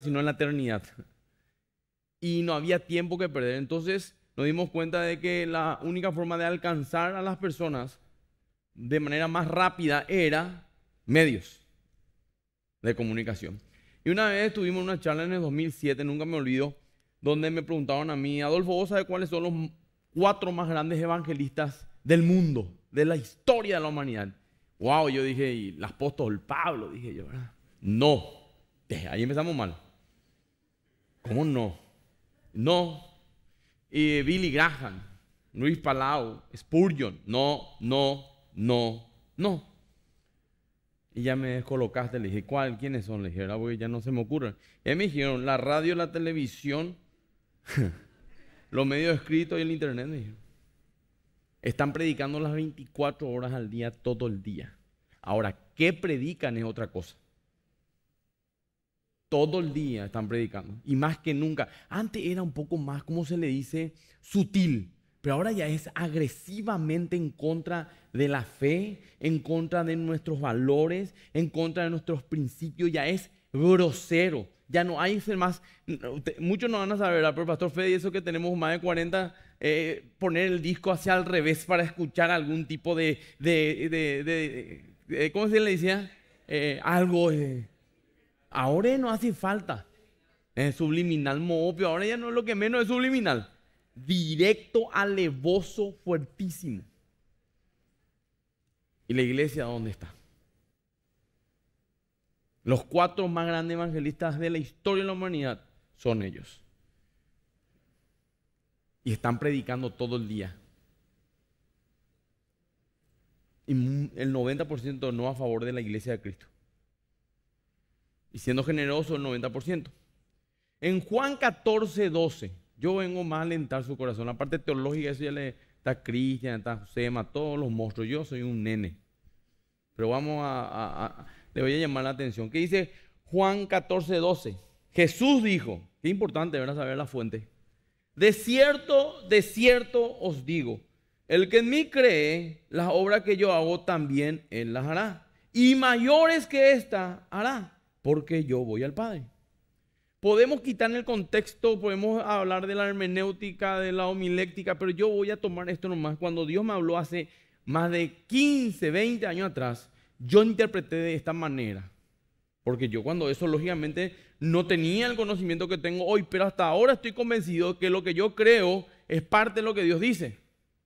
sino en la eternidad. Y no había tiempo que perder. Entonces nos dimos cuenta de que la única forma de alcanzar a las personas de manera más rápida era medios de comunicación. Y una vez tuvimos una charla en el 2007, nunca me olvido, donde me preguntaron a mí, Adolfo, ¿vos sabés cuáles son los 4 más grandes evangelistas del mundo, de la historia de la humanidad? Wow, yo dije, y el apóstol Pablo, dije yo, ¿verdad? No, ahí empezamos mal. ¿Cómo no? No. Billy Graham, Luis Palau, Spurgeon, no, no, no, no. Y ya me descolocaste, le dije, ¿cuál? ¿Quiénes son? Le dije, ¿verdad? Porque ya no se me ocurren. Y me dijeron, la radio, la televisión, los medios escritos y el internet, me dijeron. Están predicando las 24 horas al día, todo el día. Ahora, ¿qué predican es otra cosa? Todo el día están predicando. Y más que nunca. Antes era un poco más, ¿cómo se le dice? Sutil. Pero ahora ya es agresivamente en contra de la fe, en contra de nuestros valores, en contra de nuestros principios. Ya es grosero. Ya no hay ser más. Muchos no van a saber, ¿verdad? Pero Pastor Fede, eso que tenemos más de 40... poner el disco hacia al revés para escuchar algún tipo de ¿cómo se le decía? Algo. Ahora no hace falta. Subliminal, mopio. Ahora ya no es lo que menos es subliminal. Directo, alevoso, fuertísimo. ¿Y la iglesia dónde está? Los 4 más grandes evangelistas de la historia de la humanidad son ellos. Y están predicando todo el día. Y el 90% no a favor de la iglesia de Cristo. Y siendo generoso, el 90%. En Juan 14:12, yo vengo más a alentar su corazón. La parte teológica, eso ya le está Cristian, está Josema, todos los monstruos. Yo soy un nene. Pero vamos le voy a llamar la atención. ¿Qué dice Juan 14:12? Jesús dijo, qué importante, ¿verdad? Saber la fuente. De cierto os digo, el que en mí cree, las obras que yo hago también él las hará. Y mayores que estas hará, porque yo voy al Padre. Podemos quitar el contexto, podemos hablar de la hermenéutica, de la homiléctica, pero yo voy a tomar esto nomás. Cuando Dios me habló hace más de 15, 20 años atrás, yo interpreté de esta manera. Porque yo cuando eso, lógicamente, no tenía el conocimiento que tengo hoy, pero hasta ahora estoy convencido que lo que yo creo es parte de lo que Dios dice.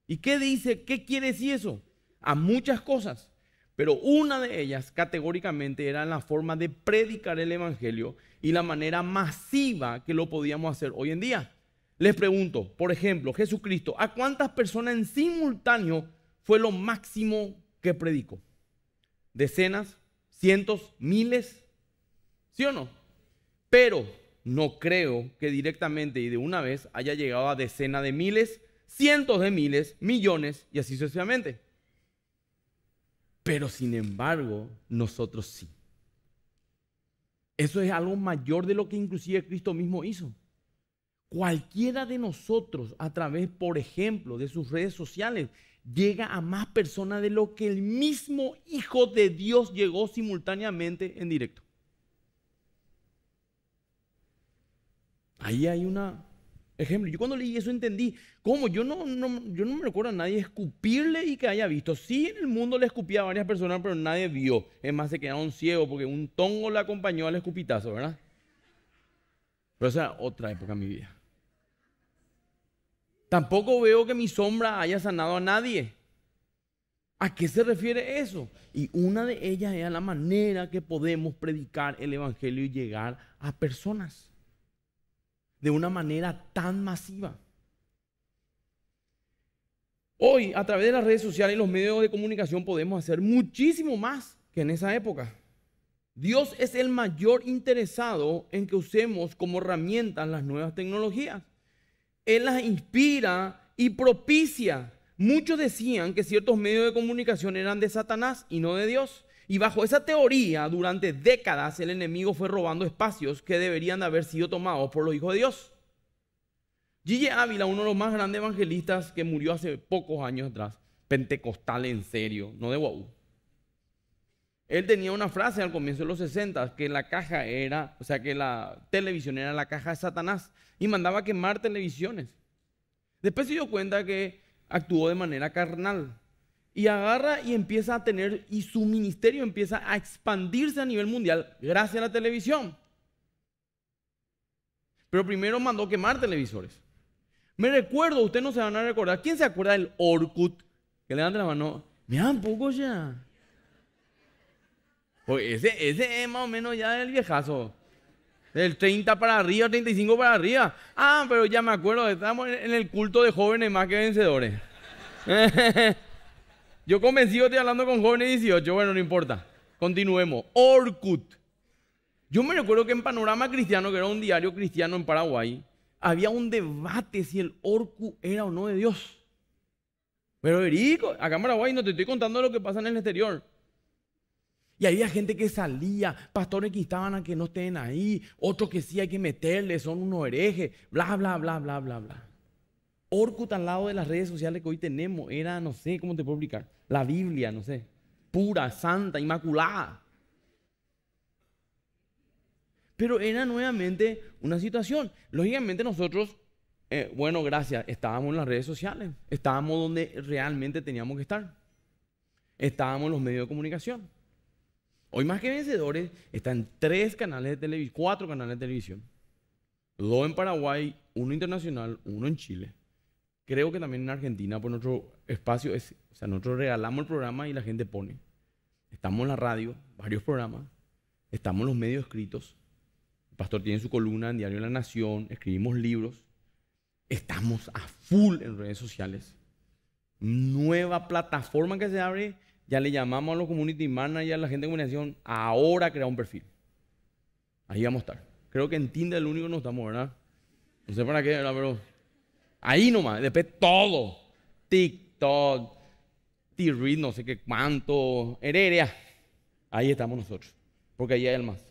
¿Y qué dice? ¿Qué quiere decir eso? A muchas cosas. Pero una de ellas, categóricamente, era la forma de predicar el evangelio y la manera masiva que lo podíamos hacer hoy en día. Les pregunto, por ejemplo, Jesucristo, ¿a cuántas personas en simultáneo fue lo máximo que predicó? ¿Decenas? ¿Cientos? ¿Miles? ¿Sí o no? Pero no creo que directamente y de una vez haya llegado a decenas de miles, cientos de miles, millones y así sucesivamente. Pero sin embargo, nosotros sí. Eso es algo mayor de lo que inclusive Cristo mismo hizo. Cualquiera de nosotros a través, por ejemplo, de sus redes sociales, llega a más personas de lo que el mismo Hijo de Dios llegó simultáneamente en directo. Ahí hay un ejemplo. Yo cuando leí eso entendí cómo. Yo no me recuerdo a nadie escupirle y que haya visto. Sí, en el mundo le escupía a varias personas, pero nadie vio. Es más, se quedaron ciegos porque un tongo le acompañó al escupitazo, ¿verdad? Pero esa era otra época en mi vida. Tampoco veo que mi sombra haya sanado a nadie. ¿A qué se refiere eso? Y una de ellas es la manera que podemos predicar el evangelio y llegar a personas de una manera tan masiva. Hoy, a través de las redes sociales y los medios de comunicación, podemos hacer muchísimo más que en esa época. Dios es el mayor interesado en que usemos como herramientas las nuevas tecnologías. Él las inspira y propicia. Muchos decían que ciertos medios de comunicación eran de Satanás y no de Dios. Y bajo esa teoría, durante décadas, el enemigo fue robando espacios que deberían de haber sido tomados por los hijos de Dios. Jimmy Ávila, uno de los más grandes evangelistas que murió hace pocos años atrás, pentecostal en serio, no de guau. Él tenía una frase al comienzo de los 60, que la caja era, o sea, que la televisión era la caja de Satanás, y mandaba quemar televisiones. Después se dio cuenta que actuó de manera carnal y agarra y empieza a tener, y su ministerio empieza a expandirse a nivel mundial gracias a la televisión. Pero primero mandó quemar televisores. Me recuerdo, ustedes no se van a recordar, ¿quién se acuerda del Orkut? Que levante la mano, mira un poco ya. Pues ese es más o menos ya el viejazo. Del 30 para arriba, 35 para arriba. Ah, pero ya me acuerdo, estamos en el culto de jóvenes más que vencedores. Yo convencido estoy hablando con jóvenes 18, bueno, no importa. Continuemos. Orkut. Yo me recuerdo que en Panorama Cristiano, que era un diario cristiano en Paraguay, había un debate si el Orkut era o no de Dios. Pero verico, acá en Paraguay no te estoy contando lo que pasa en el exterior. Y había gente que salía, pastores que estaban a que no estén ahí, otros que sí hay que meterle, son unos herejes, bla, bla, bla, bla, bla, bla. Orkut al lado de las redes sociales que hoy tenemos era, no sé, ¿cómo te puedo explicar? La Biblia, no sé, pura, santa, inmaculada. Pero era nuevamente una situación. Lógicamente nosotros, bueno, gracias, estábamos en las redes sociales, estábamos donde realmente teníamos que estar. Estábamos en los medios de comunicación. Hoy Más que Vencedores está en 4 canales de televisión. 2 en Paraguay, 1 internacional, 1 en Chile. Creo que también en Argentina, por nuestro espacio, o sea, nosotros regalamos el programa y la gente pone. Estamos en la radio, varios programas, estamos en los medios escritos. El pastor tiene su columna en Diario de la Nación, escribimos libros. Estamos a full en redes sociales. Nueva plataforma que se abre. Ya le llamamos a los community managers, a la gente de comunicación, ahora crear un perfil. Ahí vamos a estar. Creo que en Tinder el único no estamos, ¿verdad? No sé para qué, ¿verdad? Pero ahí nomás, después todo. TikTok, T-Read, no sé qué cuánto, Heredia. Ahí estamos nosotros, porque ahí hay el más.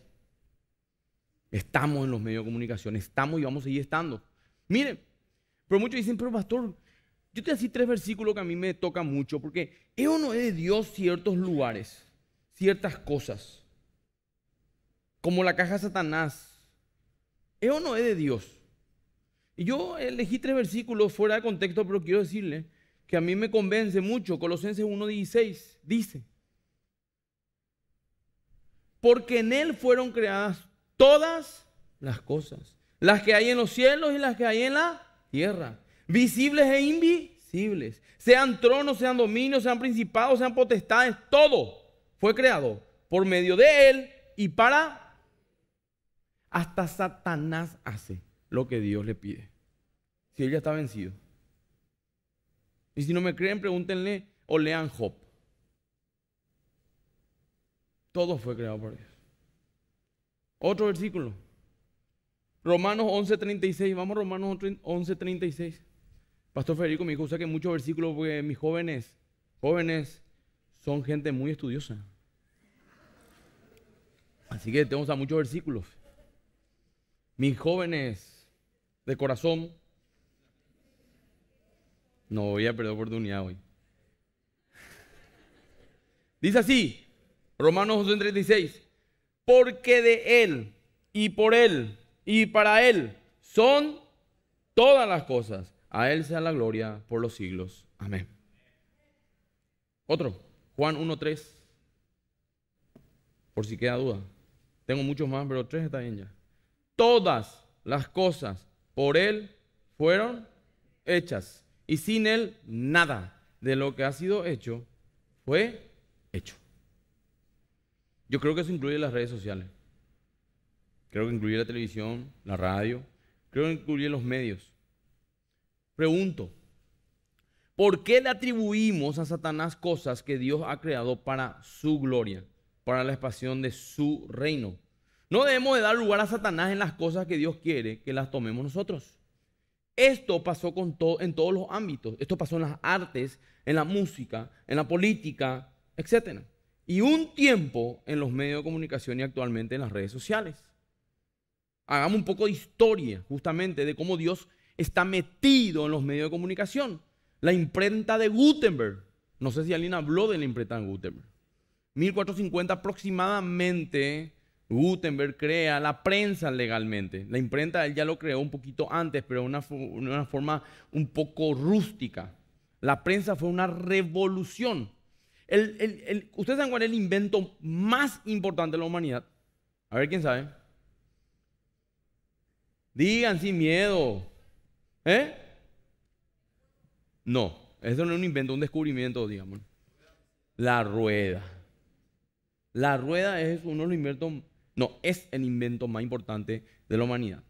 Estamos en los medios de comunicación, estamos y vamos a seguir estando. Miren, pero muchos dicen, pero pastor, yo te voy a decir 3 versículos que a mí me tocan mucho, porque es o no es de Dios ciertos lugares, ciertas cosas, como la caja de Satanás. Es o no es de Dios. Y yo elegí 3 versículos fuera de contexto, pero quiero decirle que a mí me convence mucho. Colosenses 1:16 dice, porque en Él fueron creadas todas las cosas, las que hay en los cielos y las que hay en la tierra, visibles e invisibles, sean tronos, sean dominios, sean principados, sean potestades, todo fue creado por medio de Él y para. Hasta Satanás hace lo que Dios le pide, si Él ya está vencido. Y si no me creen, pregúntenle o lean Job. Todo fue creado por Dios. Otro versículo, Romanos 11:36, vamos a Romanos 11:36. Pastor Federico me dijo, usa que muchos versículos porque mis jóvenes son gente muy estudiosa. Así que tenemos a muchos versículos. Mis jóvenes de corazón, no voy a perder oportunidad hoy. Dice así, Romanos 11:36, porque de Él y por Él y para Él son todas las cosas. A Él sea la gloria por los siglos. Amén. Otro, Juan 1:3. Por si queda duda. Tengo muchos más, pero 3 está bien ya. Todas las cosas por Él fueron hechas. Y sin Él nada de lo que ha sido hecho fue hecho. Yo creo que eso incluye las redes sociales. Creo que incluye la televisión, la radio. Creo que incluye los medios. Pregunto, ¿por qué le atribuimos a Satanás cosas que Dios ha creado para su gloria, para la expansión de su reino? No debemos de dar lugar a Satanás en las cosas que Dios quiere que las tomemos nosotros. Esto pasó en todos los ámbitos. Esto pasó en las artes, en la música, en la política, etc. Y un tiempo en los medios de comunicación y actualmente en las redes sociales. Hagamos un poco de historia justamente de cómo Dios está metido en los medios de comunicación. La imprenta de Gutenberg. No sé si alguien habló de la imprenta de Gutenberg. 1450 aproximadamente, Gutenberg crea la prensa legalmente. La imprenta él ya lo creó un poquito antes, pero de una forma un poco rústica. La prensa fue una revolución. ¿Ustedes saben cuál es el invento más importante de la humanidad? A ver, ¿quién sabe? Digan sin miedo. ¿Eh? No, eso no es un invento, un descubrimiento, digamos. La rueda. La rueda es uno de los inventos, no, es el invento más importante de la humanidad.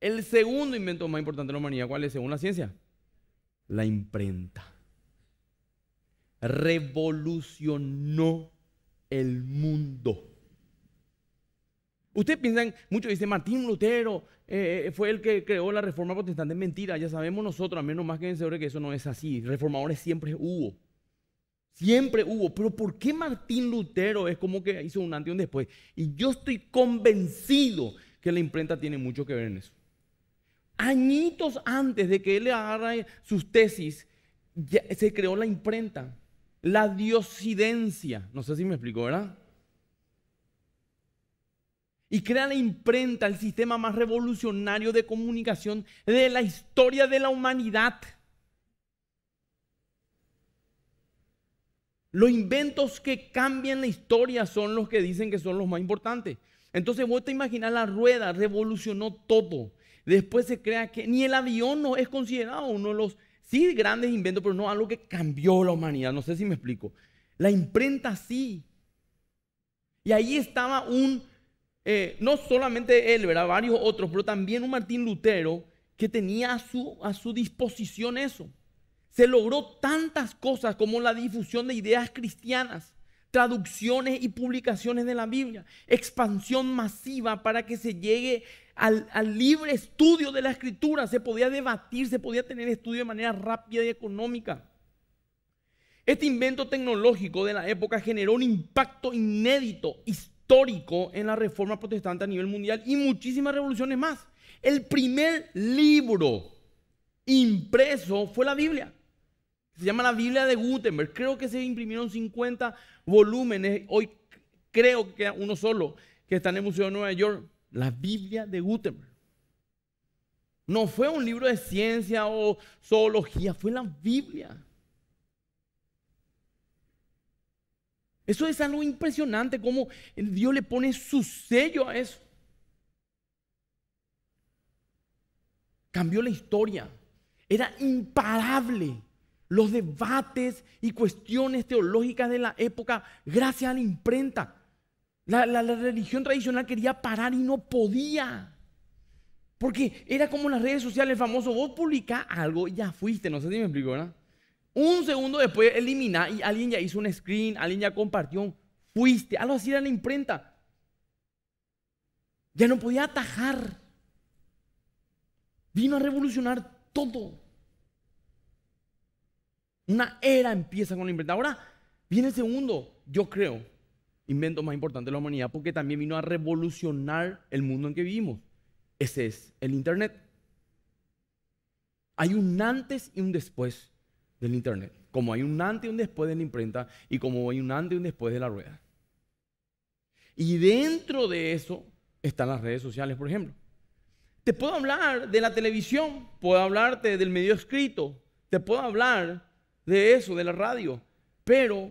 El segundo invento más importante de la humanidad, ¿cuál es según la ciencia? La imprenta. Revolucionó el mundo. Ustedes piensan, muchos dicen, Martín Lutero fue el que creó la reforma protestante. Mentira, ya sabemos nosotros, a menos más que vencedores, que eso no es así. Reformadores siempre hubo. Siempre hubo. Pero ¿por qué Martín Lutero es como que hizo un antes y un después? Y yo estoy convencido que la imprenta tiene mucho que ver en eso. Añitos antes de que él agarre sus tesis, ya se creó la imprenta. La diosidencia. No sé si me explico, ¿verdad? Y crea la imprenta, el sistema más revolucionario de comunicación de la historia de la humanidad. Los inventos que cambian la historia son los que dicen que son los más importantes. Entonces vos te imaginas, la rueda revolucionó todo. Después se crea que ni el avión no es considerado uno de los sí grandes inventos, pero no algo que cambió la humanidad. No sé si me explico. La imprenta sí. Y ahí estaba un... no solamente él, ¿verdad? Varios otros, pero también un Martín Lutero que tenía a su disposición eso. Se logró tantas cosas como la difusión de ideas cristianas, traducciones y publicaciones de la Biblia, expansión masiva para que se llegue al libre estudio de la Escritura. Se podía debatir, se podía tener estudio de manera rápida y económica. Este invento tecnológico de la época generó un impacto inédito, histórico en la reforma protestante a nivel mundial y muchísimas revoluciones más. El primer libro impreso fue la Biblia. Se llama la Biblia de Gutenberg. Creo que se imprimieron 50 volúmenes. Hoy creo que uno solo, que está en el Museo de Nueva York. La Biblia de Gutenberg. No fue un libro de ciencia o zoología, fue la Biblia. Eso es algo impresionante, cómo Dios le pone su sello a eso. Cambió la historia. Era imparable los debates y cuestiones teológicas de la época gracias a la imprenta. La religión tradicional quería parar y no podía. Porque era como las redes sociales, el famoso, vos publicás algo y ya fuiste, no sé si me explico, ¿verdad? Un segundo después eliminar y alguien ya hizo un screen, alguien ya compartió, fuiste. Algo así era la imprenta. Ya no podía atajar. Vino a revolucionar todo. Una era empieza con la imprenta. Ahora viene el segundo, yo creo, invento más importante de la humanidad, porque también vino a revolucionar el mundo en que vivimos. Ese es el Internet. Hay un antes y un después del Internet, como hay un antes y un después de la imprenta y como hay un antes y un después de la rueda. Y dentro de eso están las redes sociales, por ejemplo. Te puedo hablar de la televisión, puedo hablarte del medio escrito, te puedo hablar de eso, de la radio, pero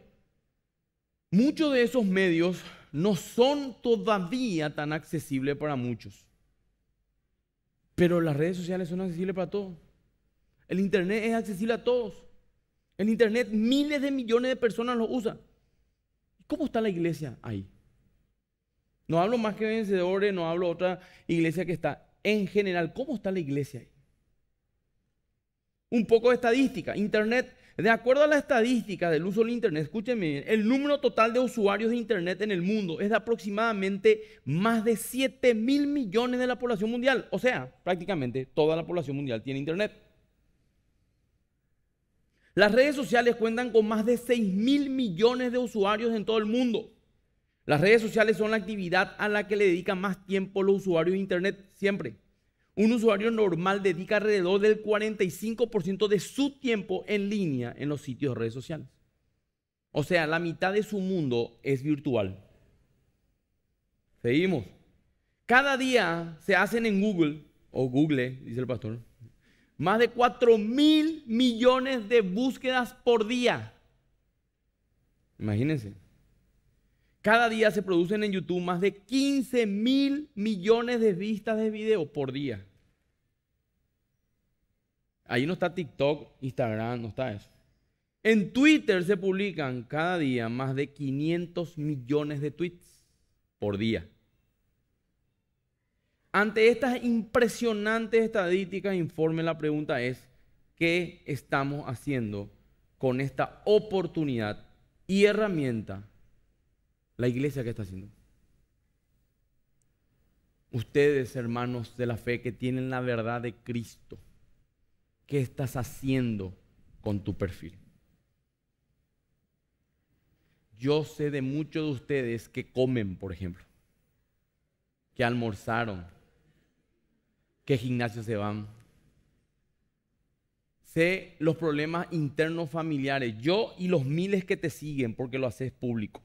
muchos de esos medios no son todavía tan accesibles para muchos. Pero las redes sociales son accesibles para todos. El Internet es accesible a todos. El Internet, miles de millones de personas lo usan. ¿Cómo está la iglesia ahí? No hablo Más Que Vencedores, no hablo otra iglesia que está. En general, ¿cómo está la iglesia ahí? Un poco de estadística. Internet, de acuerdo a la estadística del uso del Internet, escúchenme bien, el número total de usuarios de Internet en el mundo es de aproximadamente más de 7.000 millones de la población mundial. O sea, prácticamente toda la población mundial tiene Internet. Las redes sociales cuentan con más de 6.000 millones de usuarios en todo el mundo. Las redes sociales son la actividad a la que le dedican más tiempo los usuarios de Internet, siempre. Un usuario normal dedica alrededor del 45% de su tiempo en línea en los sitios de redes sociales. O sea, la mitad de su mundo es virtual. Seguimos. Cada día se hacen en Google, o Google, dice el pastor, más de 4.000 millones de búsquedas por día. Imagínense. Cada día se producen en YouTube más de 15.000 millones de vistas de video por día. Ahí no está TikTok, Instagram, no está eso. En Twitter se publican cada día más de 500 millones de tweets por día. Ante estas impresionantes estadísticas, informe, la pregunta es, ¿qué estamos haciendo con esta oportunidad y herramienta? La iglesia, ¿qué está haciendo? Ustedes, hermanos de la fe, que tienen la verdad de Cristo, ¿qué estás haciendo con tu perfil? Yo sé de muchos de ustedes que comen, por ejemplo, que almorzaron, que gimnasio se van. Sé los problemas internos familiares, yo y los miles que te siguen porque lo haces público.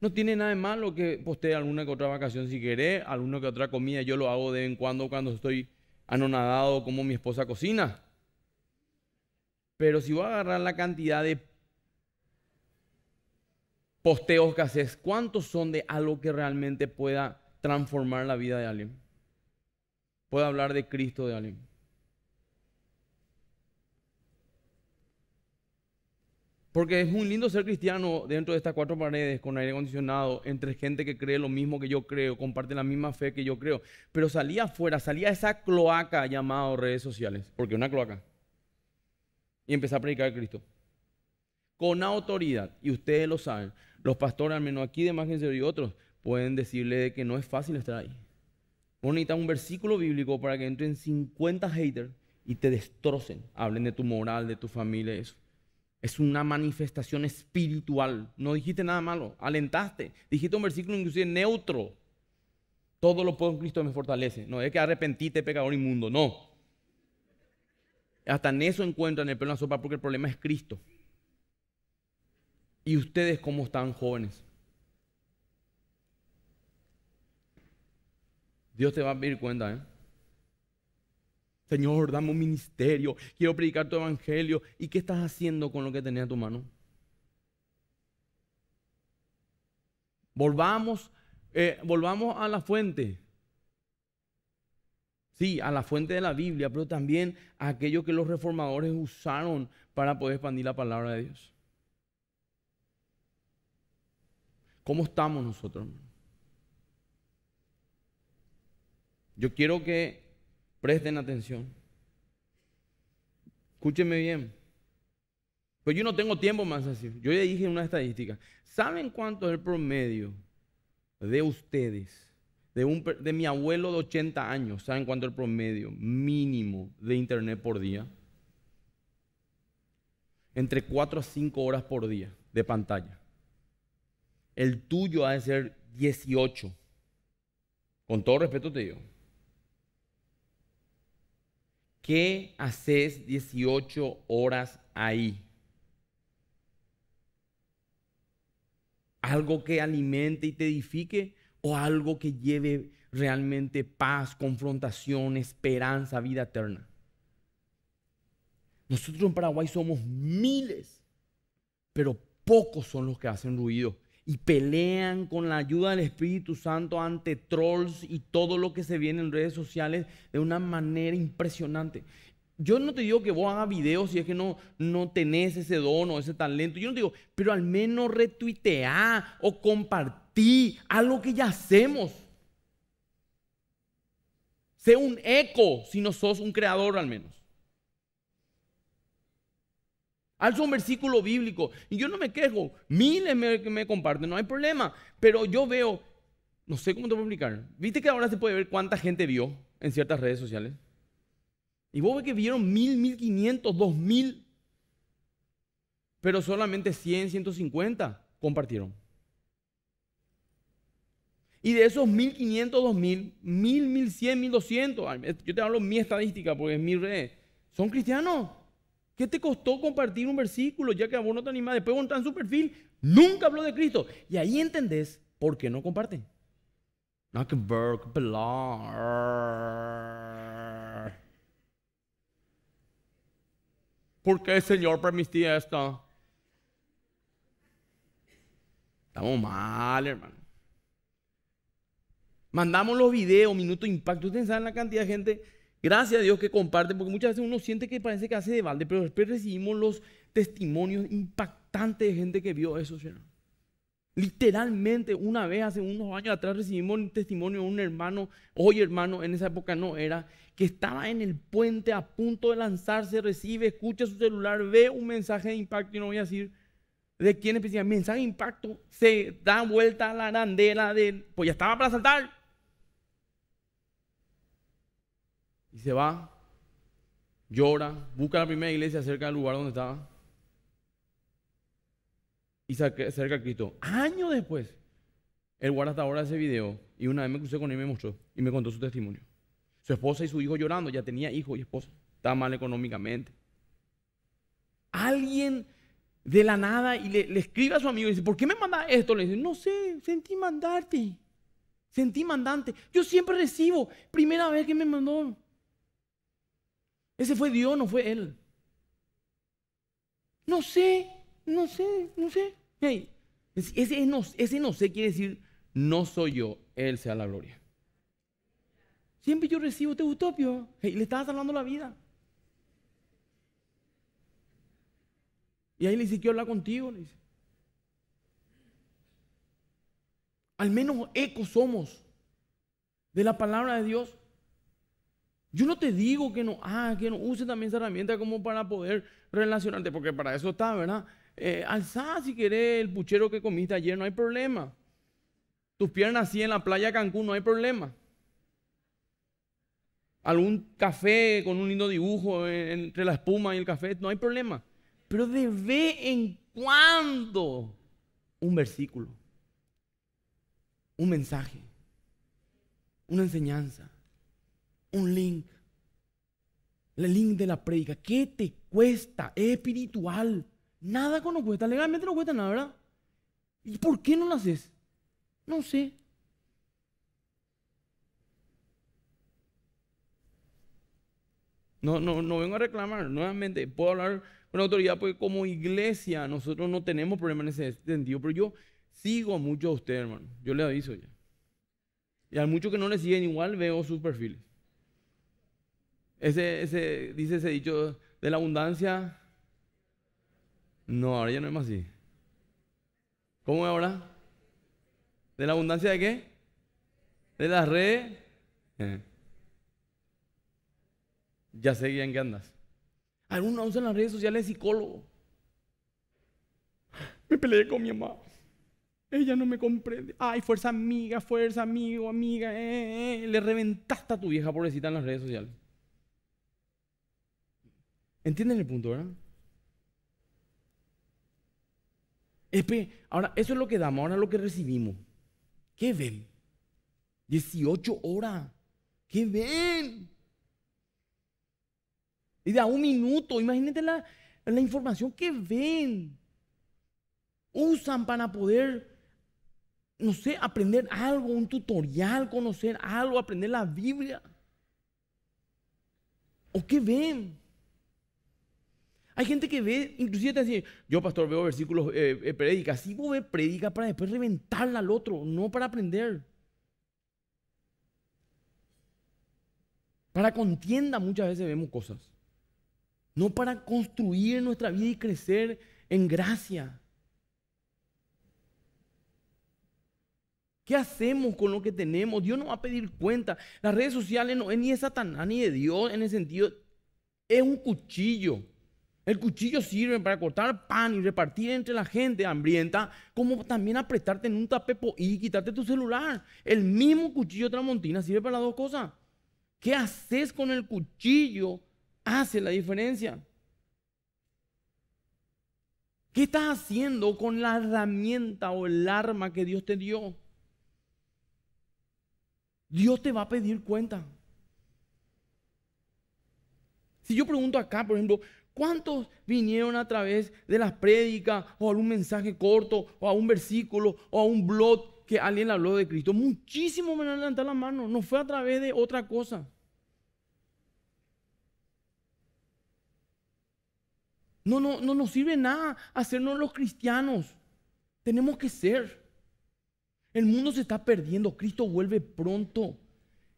No tiene nada de malo que postee alguna que otra vacación si querés, alguna que otra comida. Yo lo hago de vez en cuando estoy anonadado como mi esposa cocina. Pero si voy a agarrar la cantidad de posteos que haces, ¿cuántos son de algo que realmente pueda transformar la vida de alguien? Pueda hablar de Cristo de alguien. Porque es muy lindo ser cristiano dentro de estas cuatro paredes, con aire acondicionado, entre gente que cree lo mismo que yo creo, comparte la misma fe que yo creo. Pero salí afuera, salí a esa cloaca llamada redes sociales, porque es una cloaca, y empecé a predicar a Cristo. Con autoridad, y ustedes lo saben, los pastores, al menos aquí de Más Que Vencedores y otros, pueden decirle que no es fácil estar ahí. Vos necesitas un versículo bíblico para que entren 50 haters y te destrocen, hablen de tu moral, de tu familia, eso. Es una manifestación espiritual. No dijiste nada malo, alentaste. Dijiste un versículo inclusive neutro. Todo lo puedo en Cristo me fortalece. No es que arrepentiste, pecador inmundo, no. Hasta en eso encuentran el pelo en la sopa, porque el problema es Cristo. ¿Y ustedes cómo están, jóvenes? Dios te va a pedir cuenta, ¿eh? Señor, dame un ministerio, quiero predicar tu evangelio. ¿Y qué estás haciendo con lo que tenés en tu mano? Volvamos a la fuente. Sí, a la fuente de la Biblia, pero también a aquello que los reformadores usaron para poder expandir la palabra de Dios. ¿Cómo estamos nosotros, hermano? Yo quiero que presten atención. Escúchenme bien. Pues yo no tengo tiempo más así. Yo ya dije una estadística. ¿Saben cuánto es el promedio de ustedes? De mi abuelo de 80 años. ¿Saben cuánto es el promedio mínimo de internet por día? Entre 4 a 5 horas por día de pantalla. El tuyo ha de ser 18. Con todo respeto te digo. ¿Qué haces 18 horas ahí? ¿Algo que alimente y te edifique? ¿O algo que lleve realmente paz, confrontación, esperanza, vida eterna? Nosotros en Paraguay somos miles, pero pocos son los que hacen ruido y pelean con la ayuda del Espíritu Santo ante trolls y todo lo que se viene en redes sociales de una manera impresionante. Yo no te digo que vos hagas videos si es que no tenés ese don o ese talento. Yo no te digo, pero al menos retuiteá o compartí algo que ya hacemos. Sé un eco si no sos un creador al menos. Alzo un versículo bíblico y yo no me quejo, miles me comparten, no hay problema, pero yo veo, no sé cómo te voy a explicar, viste que ahora se puede ver cuánta gente vio en ciertas redes sociales y vos ves que vieron 1.000, 1.500, 2.000, pero solamente 100, 150 compartieron. Y de esos 1.500, 2.000, 1.000, 1.100, 1.200, yo te hablo mi estadística porque es mi red, son cristianos. ¿Qué te costó compartir un versículo ya que a vos no te animás? Después montan su perfil, nunca habló de Cristo. Y ahí entendés por qué no comparten. ¿Por qué, Señor, permití esto? Estamos mal, hermano. Mandamos los videos, minutos de impacto. Ustedes saben la cantidad de gente, gracias a Dios, que comparten, porque muchas veces uno siente que parece que hace de balde, pero después recibimos los testimonios impactantes de gente que vio eso, ¿sí? Literalmente, una vez hace unos años atrás recibimos un testimonio de un hermano, hoy hermano, en esa época no era, que estaba en el puente a punto de lanzarse, recibe, escucha su celular, ve un mensaje de impacto, y no voy a decir de quién específica, mensaje de impacto, se da vuelta a la arandela de, pues ya estaba para saltar. Y se va, llora, busca la primera iglesia cerca del lugar donde estaba. Y cerca a Cristo. Años después, él guarda hasta ahora ese video. Y una vez me crucé con él y me mostró. Y me contó su testimonio. Su esposa y su hijo llorando. Ya tenía hijo y esposa. Estaba mal económicamente. Alguien de la nada y le escribe a su amigo y dice, ¿por qué me mandas esto? Le dice, no sé, sentí mandarte. Sentí mandante. Yo siempre recibo. Primera vez que me mandó. Ese fue Dios, no fue él. No sé. No sé, no sé. Hey, ese no sé quiere decir, no soy yo, Él sea la gloria. Siempre yo recibo este utopio. Hey, le estaba salvando la vida. Y ahí le dice, quiero hablar contigo. Le dice. Al menos ecos somos de la palabra de Dios. Yo no te digo que no use también esa herramienta como para poder relacionarte, porque para eso está, ¿verdad? Alzá si querés el puchero que comiste ayer, no hay problema. Tus piernas así en la playa Cancún, no hay problema. Algún café con un lindo dibujo entre la espuma y el café, no hay problema. Pero de vez en cuando, un versículo, un mensaje, una enseñanza, un link, el link de la prédica. ¿Qué te cuesta? Es espiritual. Nada que no cuesta, legalmente no cuesta nada, ¿verdad? ¿Y por qué no lo haces? No sé. No vengo a reclamar, nuevamente, puedo hablar con autoridad porque como iglesia nosotros no tenemos problema en ese sentido, pero yo sigo a muchos de ustedes, hermano, yo les aviso ya. Y a muchos que no les siguen igual veo sus perfiles. Dice ese dicho, de la abundancia... No, ahora ya no es más así. ¿Cómo es ahora? ¿De la abundancia de qué? ¿De las redes? Ya sé en qué andas. Algunos usan las redes sociales de psicólogo. Me peleé con mi mamá. Ella no me comprende. Ay, fuerza amiga, fuerza amigo, amiga. Le reventaste a tu vieja pobrecita en las redes sociales. ¿Entienden el punto, verdad? Ahora, eso es lo que damos, ahora lo que recibimos. ¿Qué ven? 18 horas. ¿Qué ven? Y da un minuto, imagínate la información que ven. Usan para poder, no sé, aprender algo, un tutorial, conocer algo, aprender la Biblia. ¿O qué ven? Hay gente que ve, inclusive te dice, yo pastor veo versículos, prédicas. Sí, vos ves prédicas para después reventarla al otro, no para aprender. Para contienda muchas veces vemos cosas. No para construir nuestra vida y crecer en gracia. ¿Qué hacemos con lo que tenemos? Dios nos va a pedir cuenta. Las redes sociales no es ni de Satanás ni de Dios en el sentido, es un cuchillo. El cuchillo sirve para cortar pan y repartir entre la gente hambrienta, como también apretarte en un tapepo y quitarte tu celular. El mismo cuchillo tramontina sirve para las dos cosas. ¿Qué haces con el cuchillo? Hace la diferencia. ¿Qué estás haciendo con la herramienta o el arma que Dios te dio? Dios te va a pedir cuenta. Si yo pregunto acá, por ejemplo... ¿Cuántos vinieron a través de las prédicas o a un mensaje corto o a un versículo o a un blog que alguien habló de Cristo? Muchísimos me van a levantar la mano. No fue a través de otra cosa. No nos sirve nada hacernos los cristianos. Tenemos que ser. El mundo se está perdiendo. Cristo vuelve pronto.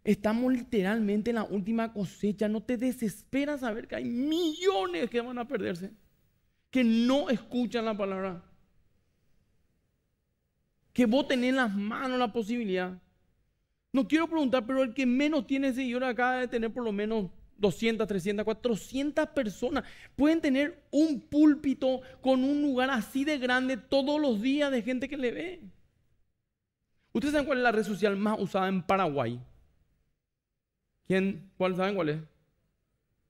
Estamos literalmente en la última cosecha. No te desesperas saber que hay millones que van a perderse, que no escuchan la palabra. Que vos tenés en las manos la posibilidad. No quiero preguntar, pero el que menos tiene seguidor acá debe tener por lo menos 200, 300, 400 personas. Pueden tener un púlpito con un lugar así de grande todos los días de gente que le ve. ¿Ustedes saben cuál es la red social más usada en Paraguay? ¿Quién? ¿Saben cuál es?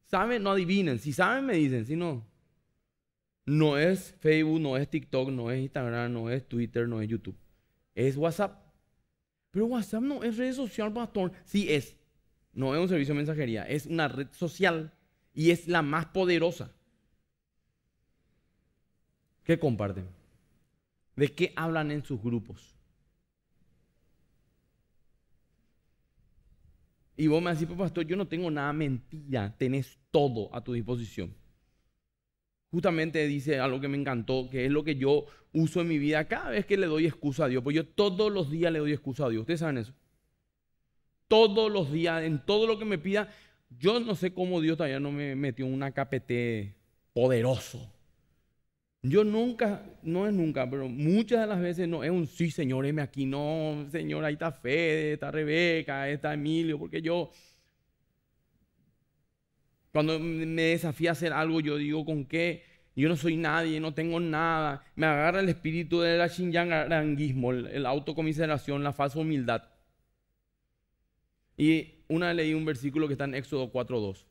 ¿Saben? No adivinen. Si saben, me dicen. Si no, no es Facebook, no es TikTok, no es Instagram, no es Twitter, no es YouTube. Es WhatsApp. Pero WhatsApp no es red social, pastor. Sí es. No es un servicio de mensajería. Es una red social y es la más poderosa. ¿Qué comparten? ¿De qué hablan en sus grupos? Y vos me decís, pues pastor, yo no tengo nada, mentira, tenés todo a tu disposición. Justamente dice algo que me encantó, que es lo que yo uso en mi vida cada vez que le doy excusa a Dios. Pues yo todos los días le doy excusa a Dios. ¿Ustedes saben eso? Todos los días, en todo lo que me pida. Yo no sé cómo Dios todavía no me metió un acapete poderoso. Yo nunca, no es nunca, pero muchas de las veces no es un sí, Señor, heme aquí. No, Señor, ahí está Fede, está Rebeca, ahí está Emilio, porque yo, cuando me desafía a hacer algo, yo digo, ¿con qué? Yo no soy nadie, no tengo nada. Me agarra el espíritu del shinyangaranguismo, el autocomiseración, la falsa humildad. Y una vez leí un versículo que está en Éxodo 4:2,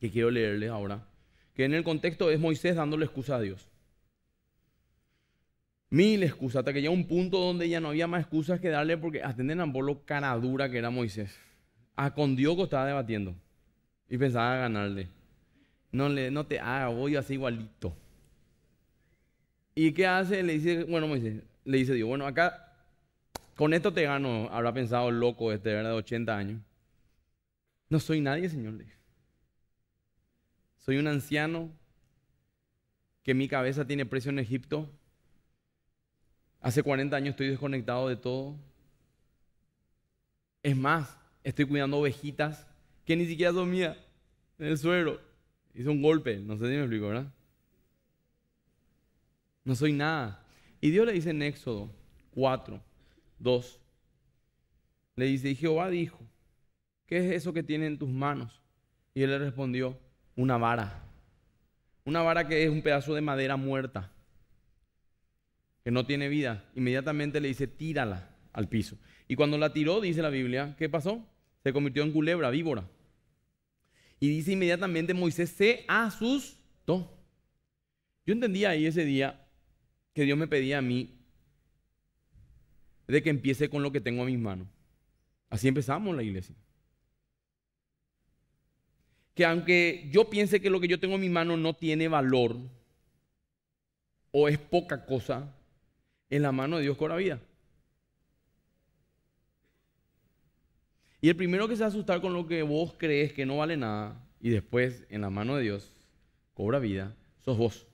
que quiero leerles ahora, que en el contexto es Moisés dándole excusa a Dios. Mil excusas, hasta que llega un punto donde ya no había más excusas que darle, porque atenden a lo cara dura que era Moisés. A con Dios que estaba debatiendo y pensaba ganarle. No te haga, voy así igualito. ¿Y qué hace? Le dice, bueno, Moisés, le dice Dios, bueno, acá con esto te gano, habrá pensado el loco este, ¿verdad? De 80 años. No soy nadie, Señor, le dijo. Soy un anciano que mi cabeza tiene precio en Egipto. Hace 40 años estoy desconectado de todo. Es más, estoy cuidando ovejitas que ni siquiera son mías. En el suero. Hice un golpe, no sé si me explico, ¿verdad? No soy nada. Y Dios le dice en Éxodo 4:2. Le dice, y Jehová dijo, ¿qué es eso que tiene en tus manos? Y él le respondió, una vara. Una vara que es un pedazo de madera muerta, que no tiene vida. Inmediatamente le dice, tírala al piso. Y cuando la tiró, dice la Biblia, ¿qué pasó? Se convirtió en culebra, víbora. Y dice inmediatamente Moisés se asustó. Yo entendí ahí ese día que Dios me pedía a mí de que empiece con lo que tengo a mis manos. Así empezamos la iglesia. Que aunque yo piense que lo que yo tengo en mi mano no tiene valor o es poca cosa, en la mano de Dios cobra vida. Y el primero que se va a asustar con lo que vos crees que no vale nada y después en la mano de Dios cobra vida, sos vos.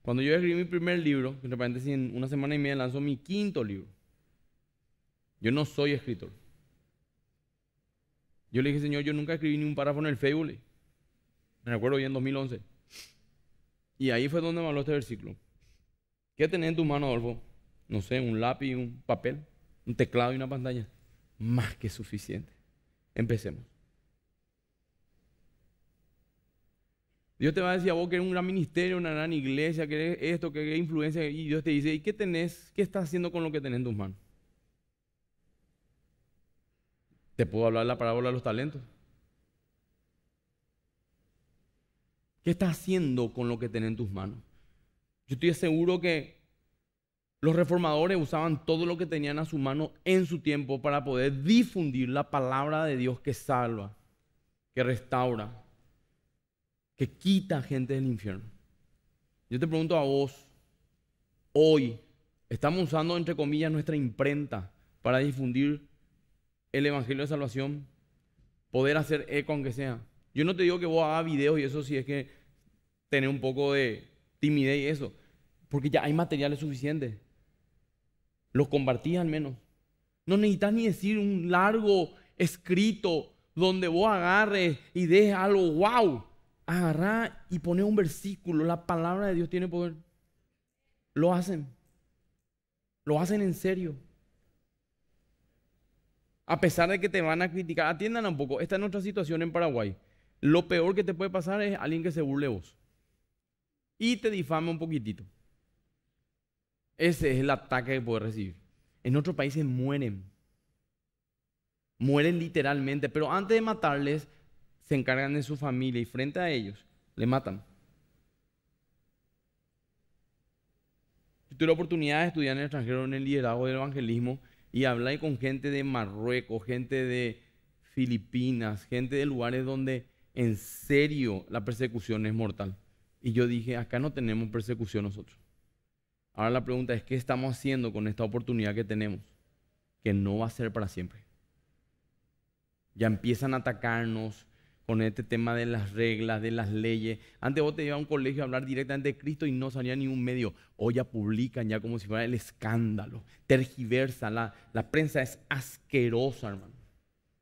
Cuando yo escribí mi primer libro, entre paréntesis, en una semana y media lanzó mi quinto libro. Yo no soy escritor. Yo le dije, Señor, yo nunca escribí ni un párrafo en el Facebook. Me recuerdo bien, en 2011. Y ahí fue donde me habló este versículo. ¿Qué tenés en tu mano, Adolfo? No sé, un lápiz, un papel, un teclado y una pantalla. Más que suficiente. Empecemos. Dios te va a decir a vos que eres un gran ministerio, una gran iglesia, que eres esto, que eres influencia. Y Dios te dice, ¿y qué tenés? ¿Qué estás haciendo con lo que tenés en tus manos? Te puedo hablar de la parábola de los talentos. ¿Qué estás haciendo con lo que tenés en tus manos? Yo estoy seguro que los reformadores usaban todo lo que tenían a su mano en su tiempo para poder difundir la palabra de Dios que salva. que restaura, que quita gente del infierno. Yo te pregunto a vos, hoy, ¿estamos usando, entre comillas, nuestra imprenta para difundir el evangelio de salvación? Poder hacer eco aunque sea. Yo no te digo que vos hagas videos y eso, si es que tenés un poco de timidez y eso, porque ya hay materiales suficientes. Los compartís al menos. No necesitas ni decir un largo escrito donde vos agarres y dejes algo wow. Agarrá y poné un versículo. La palabra de Dios tiene poder. Lo hacen. Lo hacen en serio. A pesar de que te van a criticar, atiendan un poco. Esta es nuestra situación en Paraguay. Lo peor que te puede pasar es alguien que se burle vos y te difame un poquitito. Ese es el ataque que puedes recibir. En otros países mueren. Mueren literalmente, pero antes de matarles, se encargan de su familia y frente a ellos le matan. Yo tuve la oportunidad de estudiar en el extranjero en el liderazgo del evangelismo y hablar con gente de Marruecos, gente de Filipinas, gente de lugares donde en serio la persecución es mortal. Y yo dije, acá no tenemos persecución nosotros. Ahora la pregunta es, ¿qué estamos haciendo con esta oportunidad que tenemos? Que no va a ser para siempre. Ya empiezan a atacarnos con este tema de las reglas, de las leyes. Antes vos te ibas a un colegio a hablar directamente de Cristo y no salía ningún medio. Hoy ya publican ya como si fuera el escándalo. Tergiversa. La prensa es asquerosa, hermano.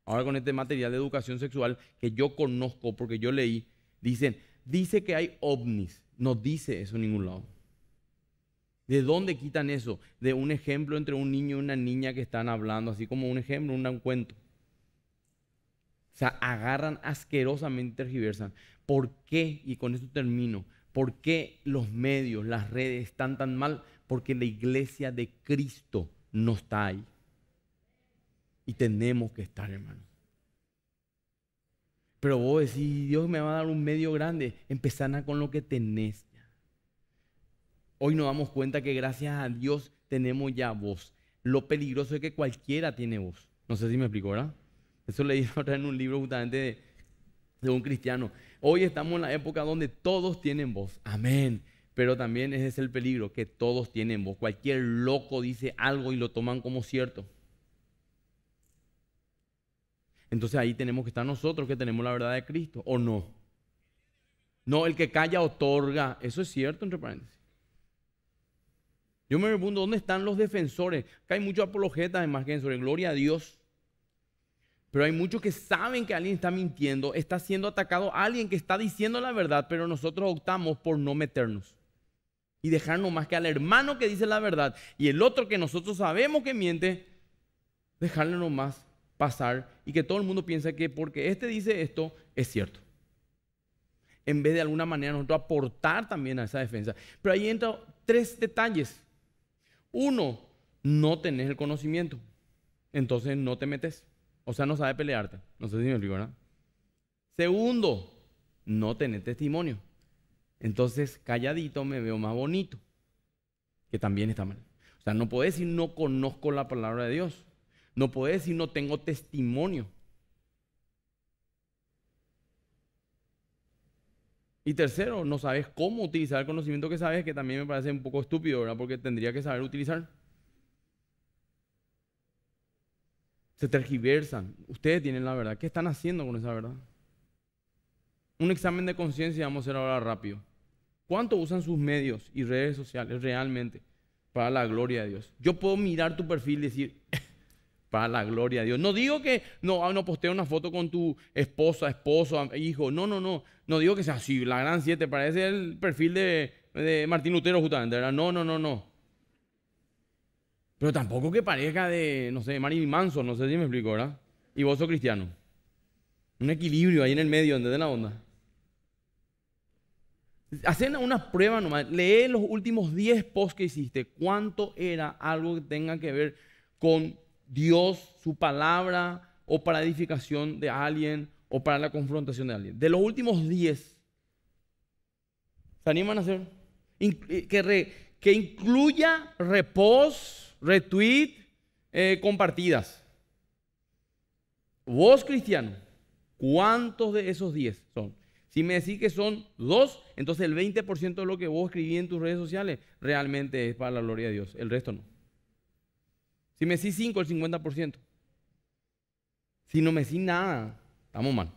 Ahora con este material de educación sexual que yo conozco porque yo leí, dice que hay ovnis. No dice eso en ningún lado. ¿De dónde quitan eso? De un ejemplo entre un niño y una niña que están hablando, así como un ejemplo, un cuento. O sea, agarran asquerosamente, tergiversan. ¿Por qué? Y con esto termino. ¿Por qué los medios, las redes están tan mal? Porque la iglesia de Cristo no está ahí. Y tenemos que estar, hermano. Pero vos decís, Dios me va a dar un medio grande. Empezá con lo que tenés. Hoy nos damos cuenta que gracias a Dios tenemos ya voz. Lo peligroso es que cualquiera tiene voz. No sé si me explico, ¿verdad? Eso leí otra vez en un libro justamente de un cristiano. Hoy estamos en la época donde todos tienen voz. Amén. Pero también ese es el peligro, que todos tienen voz. Cualquier loco dice algo y lo toman como cierto. Entonces ahí tenemos que estar nosotros, que tenemos la verdad de Cristo, ¿o no? No, el que calla otorga. Eso es cierto, entre paréntesis. Yo me pregunto, ¿dónde están los defensores? Acá hay muchos apologetas, además que sobre gloria a Dios. Pero hay muchos que saben que alguien está mintiendo, está siendo atacado a alguien que está diciendo la verdad, pero nosotros optamos por no meternos y dejarnos más que al hermano que dice la verdad y el otro que nosotros sabemos que miente, dejarle nomás pasar y que todo el mundo piensa que porque este dice esto, es cierto. En vez de alguna manera nosotros aportar también a esa defensa. Pero ahí entran tres detalles. Uno, no tenés el conocimiento, entonces no te metes. O sea, no sabes pelearte. No sé si me explico, ¿verdad? Segundo, no tenés testimonio. Entonces, calladito me veo más bonito, que también está mal. O sea, no podés decir no conozco la palabra de Dios. No podés decir no tengo testimonio. Y tercero, no sabes cómo utilizar el conocimiento que sabes, que también me parece un poco estúpido, ¿verdad? Porque tendría que saber utilizar. Se tergiversan. Ustedes tienen la verdad. ¿Qué están haciendo con esa verdad? Un examen de conciencia vamos a hacer ahora rápido. ¿Cuánto usan sus medios y redes sociales realmente para la gloria de Dios? Yo puedo mirar tu perfil y decir, para la gloria de Dios. No digo que no postee una foto con tu esposa, esposo, hijo. No. No digo que sea así, la gran siete. Parece el perfil de Martín Lutero justamente, ¿verdad? No. Pero tampoco que parezca de, no sé, Marilyn Manson, no sé si me explico, ¿verdad? Y vos sos cristiano. Un equilibrio ahí en el medio, ¿entendés la onda? Hacen una prueba nomás. Lee los últimos 10 posts que hiciste. ¿Cuánto era algo que tenga que ver con Dios, su palabra, o para edificación de alguien, o para la confrontación de alguien? De los últimos 10, ¿se animan a hacer? Que incluya repost, retweet, compartidas. Vos, cristiano, ¿Cuántos de esos 10 son? Si me decís que son 2, entonces el 20% de lo que vos escribís en tus redes sociales realmente es para la gloria de Dios. El resto no. Si me decís 5, el 50%. Si no me decís nada, estamos mal.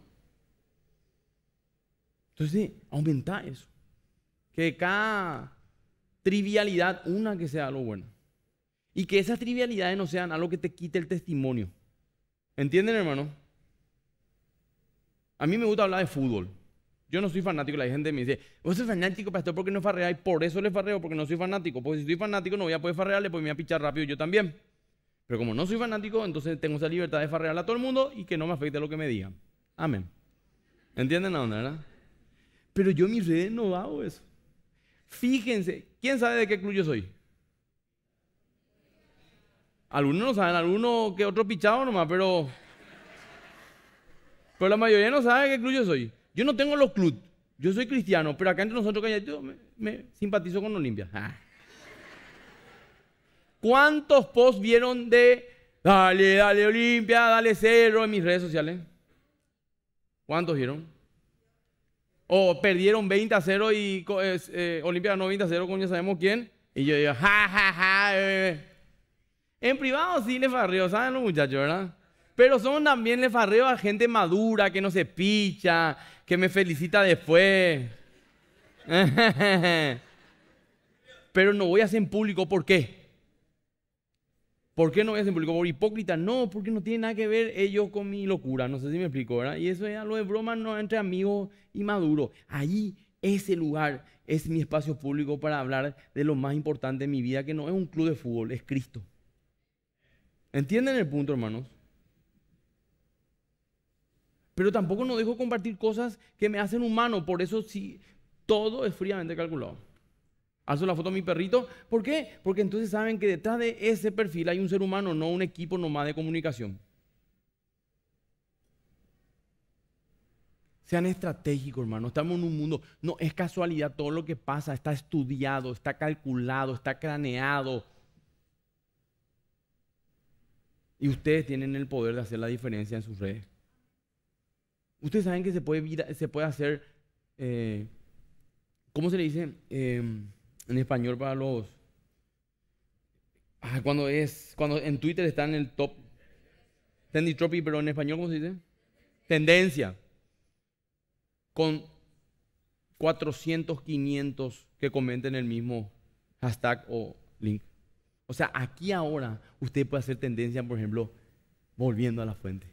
Entonces, aumenta eso. Que cada trivialidad, una que sea lo bueno. Y que esas trivialidades no sean algo que te quite el testimonio. ¿Entienden, hermano? A mí me gusta hablar de fútbol. Yo no soy fanático. La gente me dice, vos sos fanático, pastor, ¿por qué no farreáis? Por eso le farreo, porque no soy fanático. Porque si soy fanático no voy a poder farrearle, porque me voy a pichar rápido yo también. Pero como no soy fanático, entonces tengo esa libertad de farrearle a todo el mundo y que no me afecte lo que me digan. Amén. ¿Entienden la onda, verdad? Pero yo en mis redes no hago eso. Fíjense, ¿quién sabe de qué club yo soy? Algunos no saben, algunos que otro pichado nomás, pero la mayoría no sabe de qué club yo soy. Yo no tengo los clubes, yo soy cristiano, pero acá entre nosotros calladitos me simpatizo con Olimpia. Ah. ¿Cuántos posts vieron de dale, dale Olimpia, dale Cerro en mis redes sociales? ¿Cuántos vieron? O perdieron 20-0 y Olimpia ganó 20-0 con ya sabemos quién. Y yo digo, ja, ja, ja. En privado sí le farreo, ¿saben los muchachos, verdad? Pero son también le farreo a gente madura, que no se picha, que me felicita después. Pero no voy a hacer en público, ¿por qué? ¿Por qué no voy a hacer en público? ¿Por hipócrita? No, porque no tiene nada que ver ellos con mi locura, no sé si me explico, ¿verdad? Y eso es algo de broma, no entre amigos y maduros. Ahí, ese lugar, es mi espacio público para hablar de lo más importante de mi vida, que no es un club de fútbol, es Cristo. ¿Entienden el punto, hermanos? Pero tampoco no dejo compartir cosas que me hacen humano. Por eso sí, todo es fríamente calculado. Alzo la foto de mi perrito. ¿Por qué? Porque entonces saben que detrás de ese perfil hay un ser humano, no un equipo nomás de comunicación. Sean estratégicos, hermano. Estamos en un mundo. No es casualidad todo lo que pasa. Está estudiado, está calculado, está craneado. Y ustedes tienen el poder de hacer la diferencia en sus redes. Ustedes saben que se puede hacer, ¿cómo se le dice en español para los? Ah, cuando en Twitter está en el top, trending topic, pero en español, ¿cómo se dice? Tendencia. Con 400, 500 que comenten el mismo hashtag o link. O sea, aquí ahora usted puede hacer tendencia, por ejemplo, volviendo a la fuente.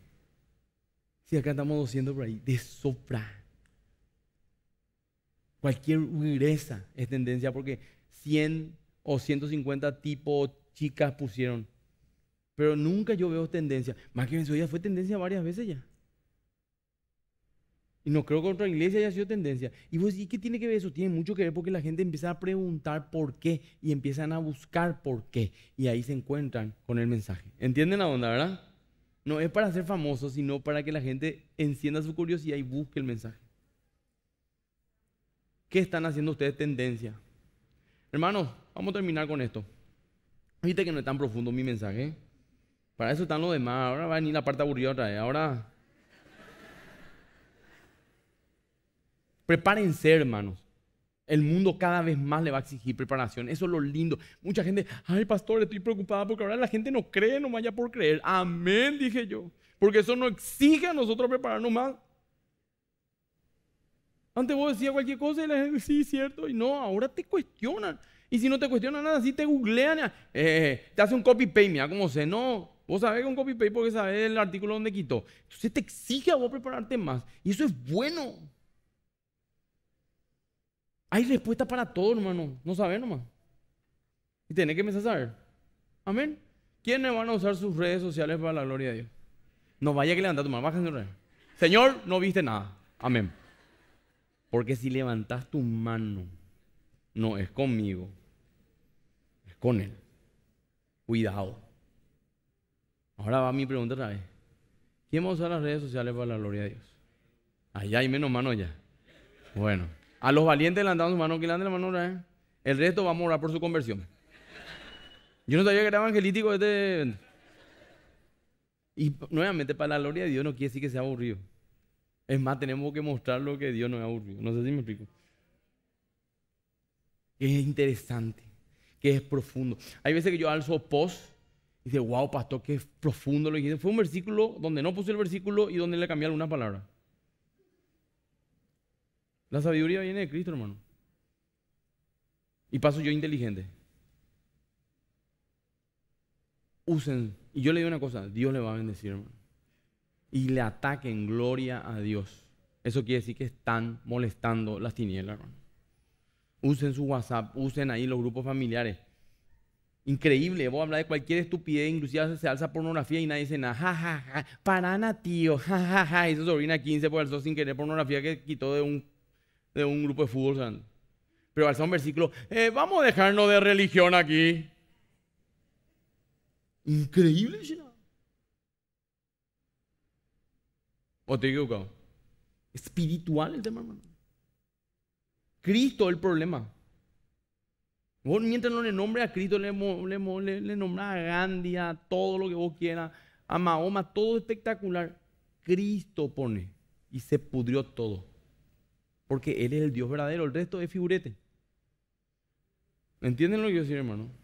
Si acá estamos 200 por ahí, de sopra. Cualquier regresa es tendencia porque 100 o 150 tipos chicas pusieron. Pero nunca yo veo tendencia. Más que Vencedores fue tendencia varias veces ya. Y no creo que otra iglesia haya sido tendencia. Y vos decís, ¿qué tiene que ver eso? Tiene mucho que ver porque la gente empieza a preguntar por qué y empiezan a buscar por qué. Y ahí se encuentran con el mensaje. ¿Entienden la onda, verdad? No es para ser famoso, sino para que la gente encienda su curiosidad y busque el mensaje. ¿Qué están haciendo ustedes tendencia? Hermanos, vamos a terminar con esto. Viste que no es tan profundo mi mensaje, ¿eh? Para eso están los demás. Ahora va a venir la parte aburrida otra vez. Ahora... prepárense, hermanos. El mundo cada vez más le va a exigir preparación. Eso es lo lindo. Mucha gente, ay, pastor, estoy preocupada porque ahora la gente no cree, no vaya por creer. Amén, dije yo. Porque eso no exige a nosotros prepararnos más. Antes vos decías cualquier cosa y la gente, sí, cierto. Y no, ahora te cuestionan. Y si no te cuestionan nada, sí te googlean. Te hace un copy-paste, mira cómo sé. No, vos sabés un copy-paste porque sabés el artículo donde quitó. Entonces te exige a vos prepararte más. Y eso es bueno. Hay respuesta para todo, hermano. No saber nomás. Y tenés que empezar a saber. Amén. ¿Quiénes van a usar sus redes sociales para la gloria de Dios? No vaya que levantar tu mano. Bájate tu red. Señor, no viste nada. Amén. Porque si levantas tu mano, no es conmigo. Es con Él. Cuidado. Ahora va mi pregunta otra vez. ¿Quién va a usar las redes sociales para la gloria de Dios? Allá hay menos mano ya. Bueno. A los valientes le han dado sus manos, que le han dado la mano orar, ¿eh? El resto vamos a orar por su conversión. Yo no sabía que era evangelístico este. Y nuevamente, para la gloria de Dios no quiere decir que sea aburrido. Es más, tenemos que mostrar lo que Dios nos ha aburrido. No sé si me explico. Es interesante, que es profundo. Hay veces que yo alzo post y dice, wow, pastor, qué profundo lo que fue un versículo donde no puse el versículo y donde le cambié alguna palabra. La sabiduría viene de Cristo, hermano. Y paso yo inteligente. Usen. Y yo le digo una cosa, Dios le va a bendecir, hermano. Y le ataquen, gloria a Dios. Eso quiere decir que están molestando las tinieblas, hermano. Usen su WhatsApp, usen ahí los grupos familiares. Increíble, vos hablas de cualquier estupidez, inclusive se alza pornografía y nadie dice nada. Ja, ja, ja, parana, tío, ja, ja, ja. Y su sobrina 15 pues alzó sin querer pornografía que quitó de un grupo de fútbol. ¿Sabes? Pero alza un versículo, vamos a dejarnos de religión aquí. Increíble, ¿no? ¿O te he equivocado? Espiritual el tema, hermano. Cristo el problema. Vos mientras no le nombre a Cristo, le nombra a Gandhi, a todo lo que vos quieras, a Mahoma, todo espectacular. Cristo pone y se pudrió todo. Porque Él es el Dios verdadero, el resto es figurete. ¿Entienden lo que yo decía, hermano?